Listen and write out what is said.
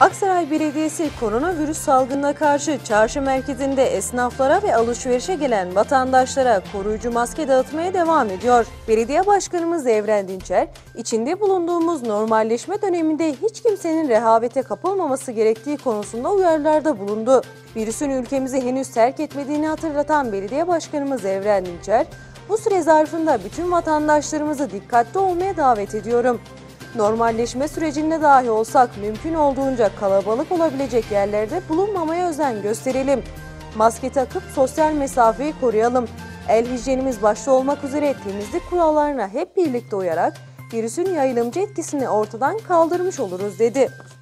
Aksaray Belediyesi koronavirüs salgınına karşı çarşı merkezinde esnaflara ve alışverişe gelen vatandaşlara koruyucu maske dağıtmaya devam ediyor. Belediye Başkanımız Evren Dinçer, içinde bulunduğumuz normalleşme döneminde hiç kimsenin rehavete kapılmaması gerektiği konusunda uyarılarda bulundu. Virüsün ülkemizi henüz terk etmediğini hatırlatan Belediye Başkanımız Evren Dinçer, bu süre zarfında bütün vatandaşlarımızı dikkatli olmaya davet ediyorum. Normalleşme sürecinde dahi olsak mümkün olduğunca kalabalık olabilecek yerlerde bulunmamaya özen gösterelim. Maske takıp sosyal mesafeyi koruyalım. El hijyenimiz başta olmak üzere temizlik kurallarına hep birlikte uyarak virüsün yayılımcı etkisini ortadan kaldırmış oluruz dedi.